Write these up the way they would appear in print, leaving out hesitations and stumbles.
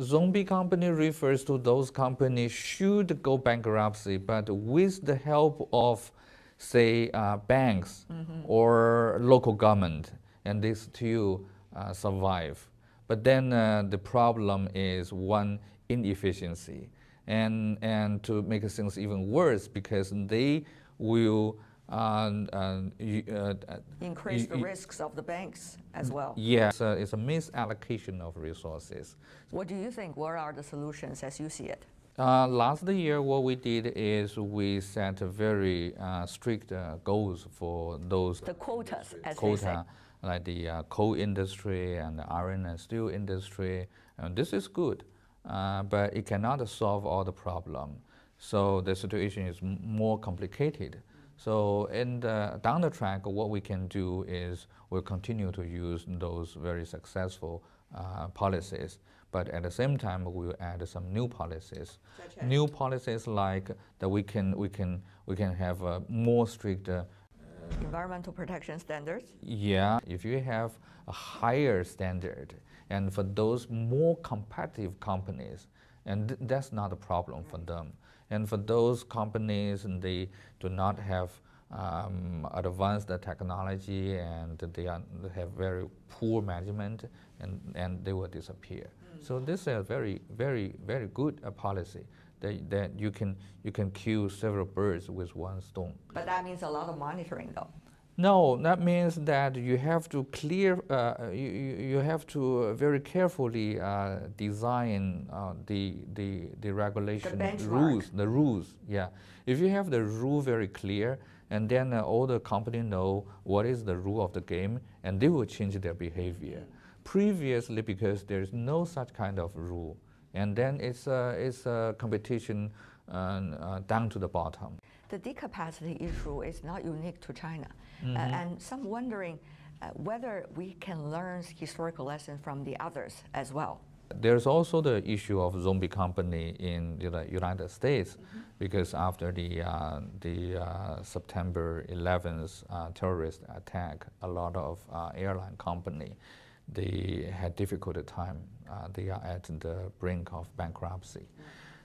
Zombie company refers to those companies should go bankruptcy, but with the help of, say, banks or local government, and they still survive. But then the problem is one inefficiency, and to make things even worse, because they will increase the risks of the banks as well. Yes, yeah, it's a misallocation of resources. What do you think? What are the solutions as you see it? Last year, what we did is we set very strict goals for those. The quotas, as they say. Like the coal industry and the iron and steel industry. And this is good, but it cannot solve all the problem. So the situation is more complicated. So in the, down the track, what we can do is we'll continue to use those very successful policies, but at the same time we'll add some new policies. Okay. New policies like that we can have a more strict environmental protection standards. Yeah, if you have a higher standard, and for those more competitive companies, and that's not a problem for them. And for those companies, they do not have advanced technology, and they have very poor management, and they will disappear. So this is a very, very, very good policy that you can kill several birds with one stone. But that means a lot of monitoring, though. No, that means that you have to clear. You have to very carefully design the regulation rules. The rules, yeah. If you have the rule very clear, and then all the company know what is the rule of the game, and they will change their behavior. Previously, because there is no such kind of rule, and then it's a competition down to the bottom. The decapacity issue is not unique to China, and some wondering whether we can learn historical lessons from the others as well. There's also the issue of zombie company in the United States, because after the September 11th terrorist attack, a lot of airline company, they had difficult time. They are at the brink of bankruptcy,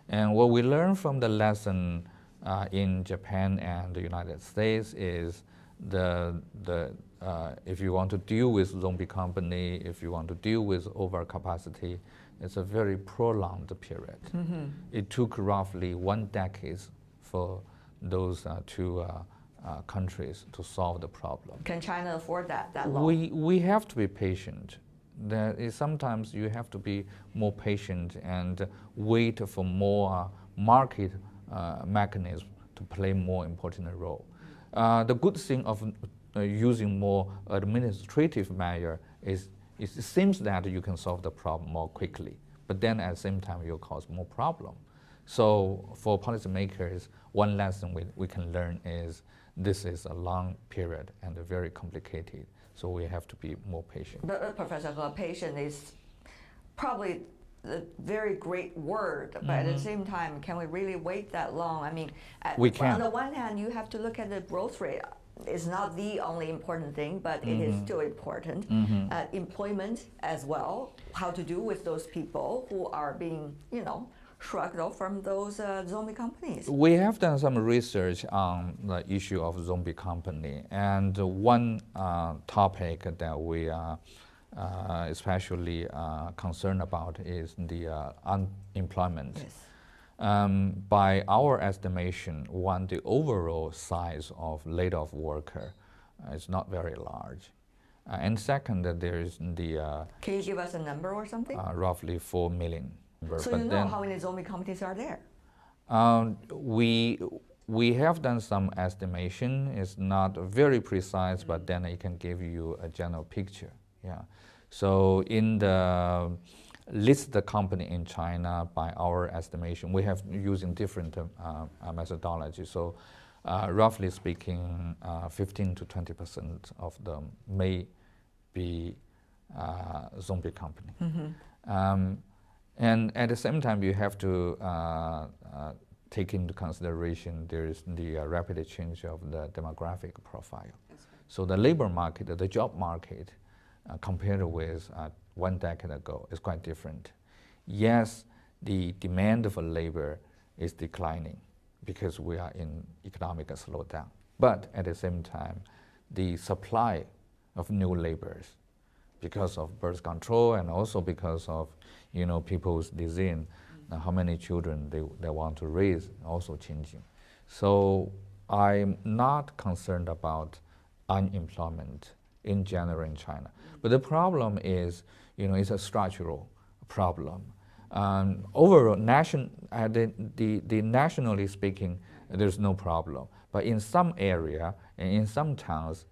and what we learned from the lesson in Japan and the United States is if you want to deal with zombie company, if you want to deal with overcapacity, it's a very prolonged period. It took roughly 1 decade for those two countries to solve the problem. Can China afford that long? We have to be patient. There is sometimes you have to be more patient and wait for more market mechanism to play more important role. The good thing of using more administrative measure is it seems that you can solve the problem more quickly, but then at the same time you'll cause more problem. So for policymakers, one lesson we can learn is this is a long period and very complicated, so we have to be more patient. But Professor He, patient is probably a very great word, but at the same time, can we really wait that long? I mean, on the one hand, you have to look at the growth rate. It's not the only important thing, but it is still important. Employment as well, how to do with those people who are being, shrugged off from those zombie companies. We have done some research on the issue of zombie company, and one topic that we are especially concerned about is the unemployment. Yes. By our estimation, the overall size of laid-off worker is not very large. And second, there is the... can you give us a number or something? Roughly 4 million. So but you know how many zombie companies are there? We have done some estimation. It's not very precise, but then it can give you a general picture. Yeah. So in the listed company in China, by our estimation, we have using different methodology. So roughly speaking, 15% to 20% of them may be zombie company. And at the same time, you have to take into consideration there is the rapid change of the demographic profile. So the labor market, the job market, compared with 1 decade ago, is quite different. yes, the demand for labor is declining because we are in economic slowdown. But at the same time, the supply of new laborers, because of birth control and also because of, you know, people's design, how many children they want to raise, also changing. So I'm not concerned about unemployment in general in China. But the problem is, you know, it's a structural problem. Overall, nationally speaking, there's no problem. But in some area, and in some towns,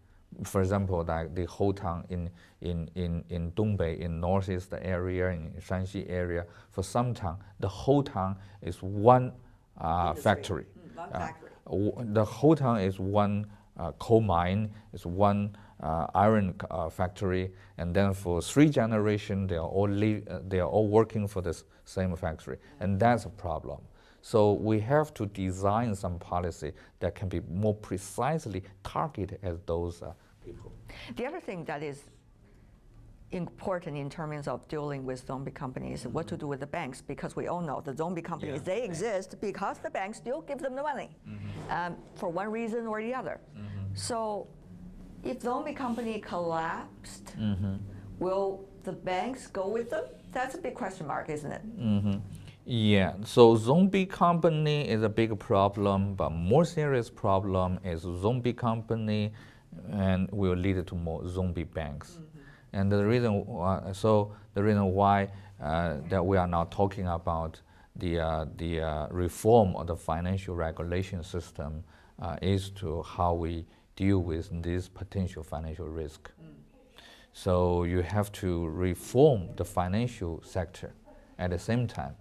for example, like the whole town in Dongbei, in northeast area, in Shanxi area, for some town, the whole town is one factory. The whole town is one coal mine, is one iron factory, and then for 3 generations, they are all working for this same factory, and that's a problem. So we have to design some policy that can be more precisely targeted at those people. The other thing that is important in terms of dealing with zombie companies, mm-hmm. what to do with the banks, because we all know the zombie companies, yeah. they exist because the banks still give them the money mm-hmm. For one reason or the other. Mm-hmm. So if zombie company collapsed, mm-hmm. will the banks go with them? That's a big question mark, isn't it? Mm-hmm. Yeah, so zombie company is a big problem, but more serious problem is zombie company and will lead to more zombie banks. Mm-hmm. And the reason why that we are now talking about the reform of the financial regulation system is to how we deal with this potential financial risk. Mm. So you have to reform the financial sector at the same time,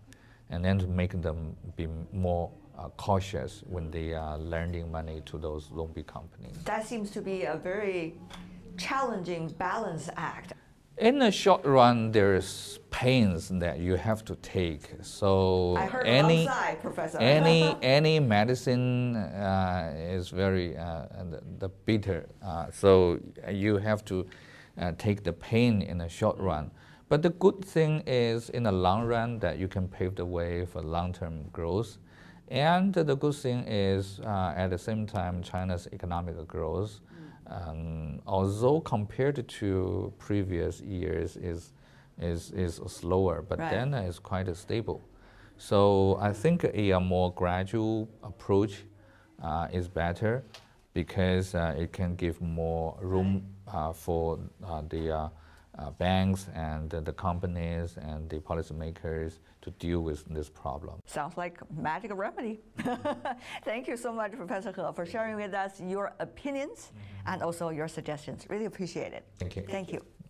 and then to make them be more cautious when they are lending money to those zombie companies. That seems to be a very challenging balance act. In the short run, there's pains that you have to take. So I heard outside, Professor. any medicine is very the bitter. So you have to take the pain in the short run. But the good thing is, in the long run, that you can pave the way for long-term growth. And the good thing is, at the same time, China's economic growth, although compared to previous years, is slower, but right. then it's quite stable. So I think a more gradual approach is better, because it can give more room for the banks and the companies and the policymakers to deal with this problem. Sounds like magic remedy. Thank you so much, Professor He, for sharing with us your opinions and also your suggestions. Really appreciate it. Thank you. Thank you.